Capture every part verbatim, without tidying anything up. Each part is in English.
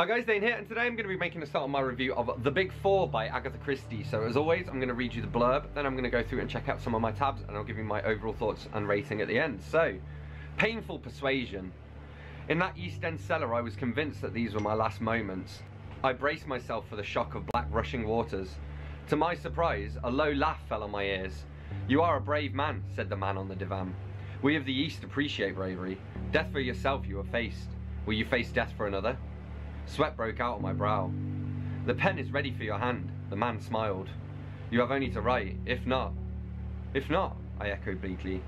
Hi guys, Dane here, and today I'm going to be making a start on my review of The Big Four by Agatha Christie. So as always, I'm going to read you the blurb, then I'm going to go through and check out some of my tabs, and I'll give you my overall thoughts and rating at the end. So, painful persuasion. In that East End cellar, I was convinced that these were my last moments. I braced myself for the shock of black rushing waters. To my surprise, a low laugh fell on my ears. "You are a brave man," said the man on the divan. "We of the East appreciate bravery. Death for yourself you have faced. Will you face death for another?" Sweat broke out on my brow. "The pen is ready for your hand," the man smiled. "You have only to write, if not..." "If not," I echoed bleakly.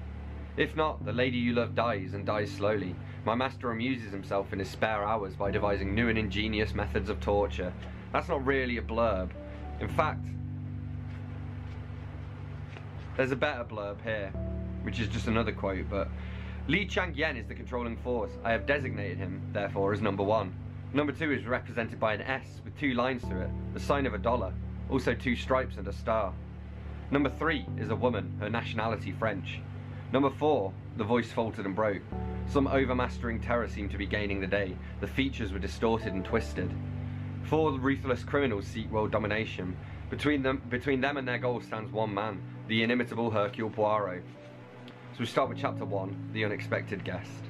"If not, the lady you love dies, and dies slowly. My master amuses himself in his spare hours by devising new and ingenious methods of torture." That's not really a blurb. In fact, there's a better blurb here, which is just another quote, but... "Li Chang-Yen is the controlling force. I have designated him, therefore, as number one. Number two is represented by an S with two lines to it, the sign of a dollar, also two stripes and a star. Number three is a woman, her nationality French. Number four, the voice faltered and broke. Some overmastering terror seemed to be gaining the day. The features were distorted and twisted. Four ruthless criminals seek world domination. Between them, between them and their goal stands one man, the inimitable Hercule Poirot." So we start with chapter one, The Unexpected Guest.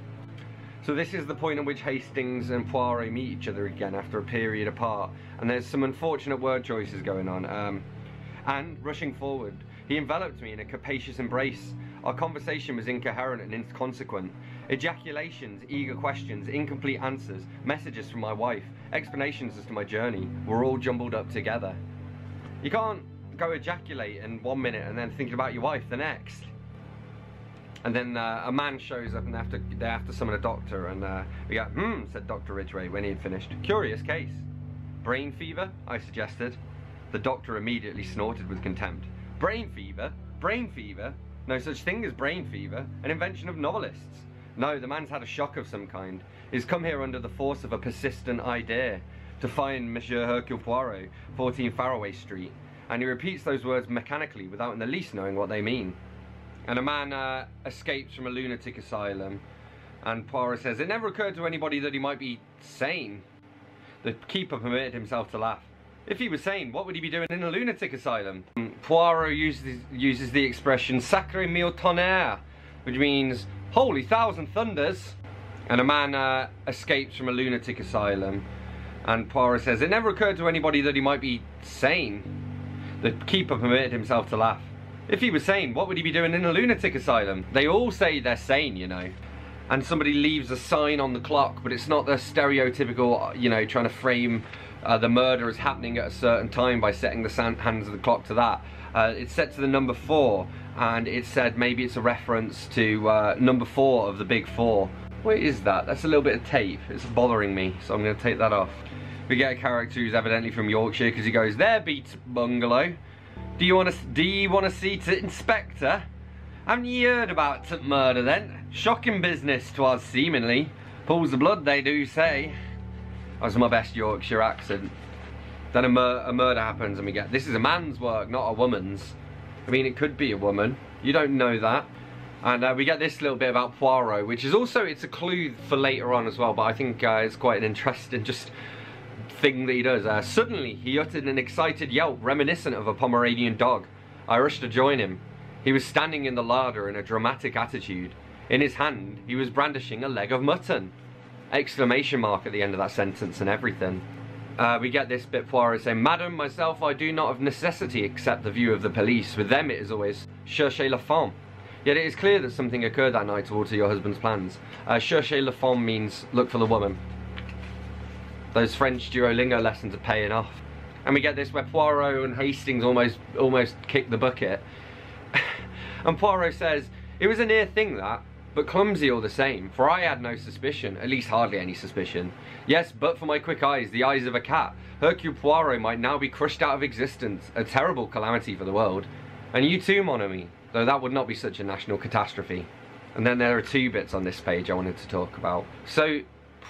So this is the point at which Hastings and Poirot meet each other again after a period apart, and there's some unfortunate word choices going on. Um, and, rushing forward, he enveloped me in a capacious embrace. Our conversation was incoherent and inconsequent. Ejaculations, eager questions, incomplete answers, messages from my wife, explanations as to my journey, were all jumbled up together. You can't go ejaculate in one minute and then think about your wife the next. And then uh, a man shows up and they have to, they have to summon a doctor, and uh, we go, "Hmm," said Doctor Ridgway when he had finished. "Curious case." "Brain fever?" I suggested. The doctor immediately snorted with contempt. "Brain fever? Brain fever? No such thing as brain fever. An invention of novelists. No, the man's had a shock of some kind. He's come here under the force of a persistent idea, to find Monsieur Hercule Poirot, fourteen Faraway Street. And he repeats those words mechanically without in the least knowing what they mean." And a man uh, escapes from a lunatic asylum, and Poirot says, "It never occurred to anybody that he might be sane." The keeper permitted himself to laugh. "If he was sane, what would he be doing in a lunatic asylum?" Poirot uses, uses the expression "sacré mille tonnerre," which means "holy thousand thunders." And a man uh, escapes from a lunatic asylum, and Poirot says, "It never occurred to anybody that he might be sane." The keeper permitted himself to laugh. "If he was sane, what would he be doing in a lunatic asylum?" They all say they're sane, you know. And somebody leaves a sign on the clock, but it's not the stereotypical, you know, trying to frame uh, the murder as happening at a certain time by setting the hands of the clock to that. Uh, it's set to the number four, and it said maybe it's a reference to uh, number four of the Big Four. What is that? That's a little bit of tape. It's bothering me, so I'm going to take that off. We get a character who's evidently from Yorkshire, because he goes, "There beats bungalow. Do you want to do you want to see t Inspector? Haven't you heard about t murder then? Shocking business 'twas seemingly. Pulls the blood, they do say." That was my best Yorkshire accent. Then a, mur a murder happens, and we get, "This is a man's work, not a woman's." I mean, it could be a woman. You don't know that. And uh, we get this little bit about Poirot, which is also, it's a clue for later on as well, but I think uh, it's quite an interesting just... thing that he does. Uh, suddenly he uttered an excited yelp reminiscent of a Pomeranian dog. I rushed to join him. He was standing in the larder in a dramatic attitude. In his hand he was brandishing a leg of mutton! Exclamation mark at the end of that sentence and everything. Uh, we get this bit, Poirot saying, "Madam, myself I do not of necessity accept the view of the police. With them it is always cherchez la femme. Yet it is clear that something occurred that night to alter your husband's plans." Uh, cherchez la femme means look for the woman. Those French Duolingo lessons are paying off. And we get this where Poirot and Hastings almost almost kick the bucket. And Poirot says, "It was a near thing that, but clumsy all the same, for I had no suspicion, at least hardly any suspicion. Yes, but for my quick eyes, the eyes of a cat, Hercule Poirot might now be crushed out of existence, a terrible calamity for the world. And you too, mon ami, though that would not be such a national catastrophe." And then there are two bits on this page I wanted to talk about. So,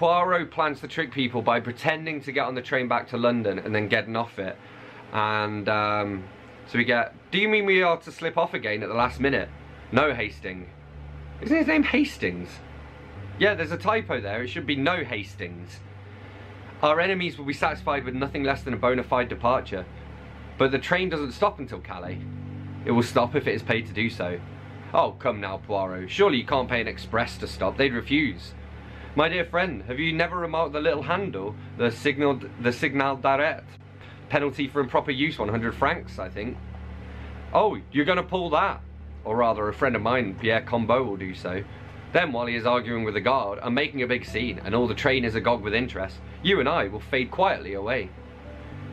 Poirot plans to trick people by pretending to get on the train back to London and then getting off it. And um, so we get, "Do you mean we are to slip off again at the last minute?" "No, Hastings." Isn't his name Hastings? Yeah, there's a typo there. It should be "no Hastings." Our enemies will be satisfied with nothing less than a bona fide departure. But the train doesn't stop until Calais. It will stop if it is paid to do so. Oh, come now, Poirot. Surely you can't pay an express to stop. They'd refuse. My dear friend, have you never remarked the little handle, the signal, the signal d'arrêt? Penalty for improper use, one hundred francs, I think. Oh, you're going to pull that? Or rather, a friend of mine, Pierre Combeau, will do so. Then, while he is arguing with the guard, I'm making a big scene, and all the train is agog with interest. You and I will fade quietly away.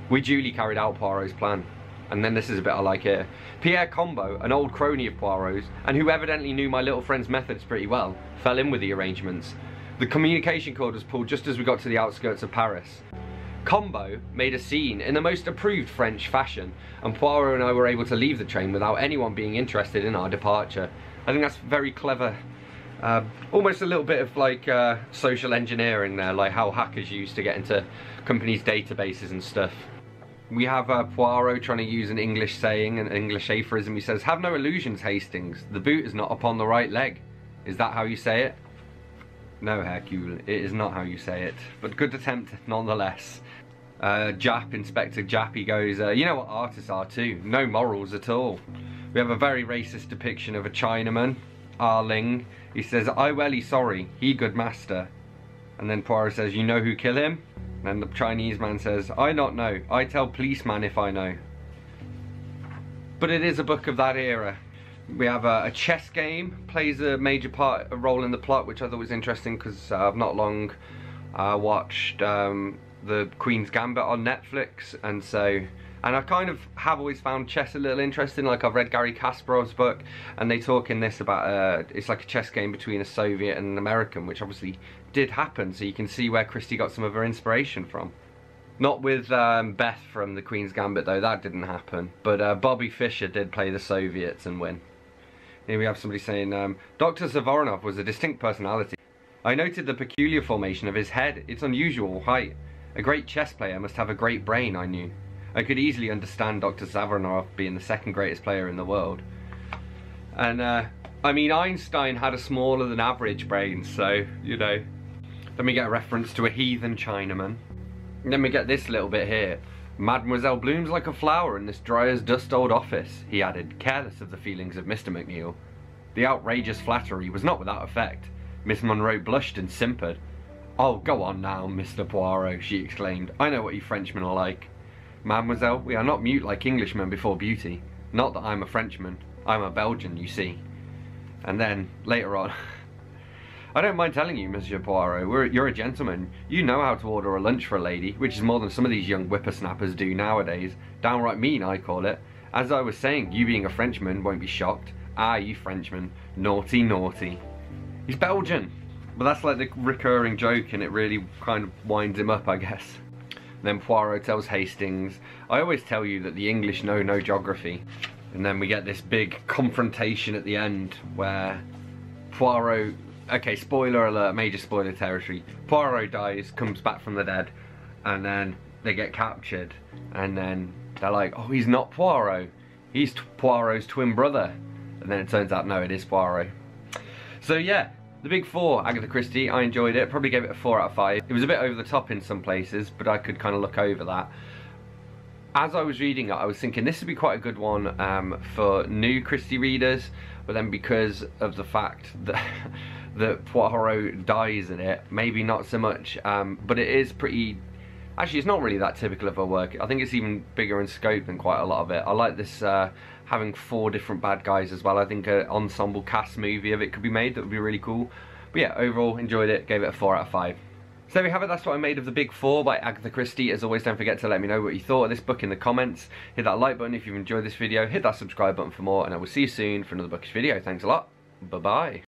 We duly carried out Poirot's plan. And then this is a bit I like here. Pierre Combeau, an old crony of Poirot's, and who evidently knew my little friend's methods pretty well, fell in with the arrangements. The communication cord was pulled just as we got to the outskirts of Paris. Combeau made a scene in the most approved French fashion, and Poirot and I were able to leave the train without anyone being interested in our departure. I think that's very clever. Uh, almost a little bit of like uh, social engineering there, like how hackers use to get into companies' databases and stuff. We have uh, Poirot trying to use an English saying, an English aphorism. He says, "Have no illusions, Hastings. The boot is not upon the right leg." Is that how you say it? No, Hercule, it is not how you say it. But good attempt nonetheless. Uh, Jap, Inspector Jap, he goes, uh, you know what artists are too, no morals at all. We have a very racist depiction of a Chinaman, Ah Ling. He says, "I welly sorry, he good master." And then Poirot says, "You know who kill him?" And the Chinese man says, "I not know, I tell policeman if I know." But it is a book of that era. We have a, a chess game, plays a major part, a role in the plot, which I thought was interesting because uh, I've not long uh, watched um, The Queen's Gambit on Netflix, and so and I kind of have always found chess a little interesting. Like, I've read Gary Kasparov's book, and they talk in this about uh, it's like a chess game between a Soviet and an American, which obviously did happen, so you can see where Christie got some of her inspiration from. Not with um, Beth from The Queen's Gambit though, that didn't happen, but uh, Bobby Fischer did play the Soviets and win. Here we have somebody saying, um, "Doctor Savoronov was a distinct personality. I noted the peculiar formation of his head, its unusual height. A great chess player must have a great brain, I knew. I could easily understand Doctor Savoronov being the second greatest player in the world." And, uh, I mean, Einstein had a smaller than average brain, so, you know. Then we get a reference to a heathen Chinaman. And then we get this little bit here. "Mademoiselle blooms like a flower in this dry as dust old office," he added, careless of the feelings of Mister McNeil. The outrageous flattery was not without effect. Miss Monroe blushed and simpered. "Oh, go on now, Mister Poirot," she exclaimed. "I know what you Frenchmen are like." "Mademoiselle, we are not mute like Englishmen before beauty. Not that I'm a Frenchman. I'm a Belgian, you see." And then, later on, "I don't mind telling you, Monsieur Poirot, we're, you're a gentleman. You know how to order a lunch for a lady, which is more than some of these young whippersnappers do nowadays. Downright mean, I call it. As I was saying, you being a Frenchman won't be shocked. Ah, you Frenchmen. Naughty, naughty." He's Belgian. But that's like the recurring joke, and it really kind of winds him up, I guess. And then Poirot tells Hastings, "I always tell you that the English know no geography." And then we get this big confrontation at the end where Poirot... Okay, spoiler alert, major spoiler territory. Poirot dies, comes back from the dead, and then they get captured. And then they're like, "Oh, he's not Poirot. He's Poirot's twin brother." And then it turns out, no, it is Poirot. So, yeah. The Big Four, Agatha Christie, I enjoyed it. Probably gave it a four out of five. It was a bit over the top in some places, but I could kind of look over that. As I was reading it, I was thinking this would be quite a good one um, for new Christie readers, but then because of the fact that, that Poirot dies in it, maybe not so much, um, but it is pretty... Actually, it's not really that typical of her work. I think it's even bigger in scope than quite a lot of it. I like this uh, having four different bad guys as well. I think an ensemble cast movie of it could be made. That would be really cool. But yeah, overall, enjoyed it. Gave it a four out of five. So there we have it. That's what I made of The Big Four by Agatha Christie. As always, don't forget to let me know what you thought of this book in the comments. Hit that like button if you've enjoyed this video. Hit that subscribe button for more. And I will see you soon for another bookish video. Thanks a lot. Bye-bye.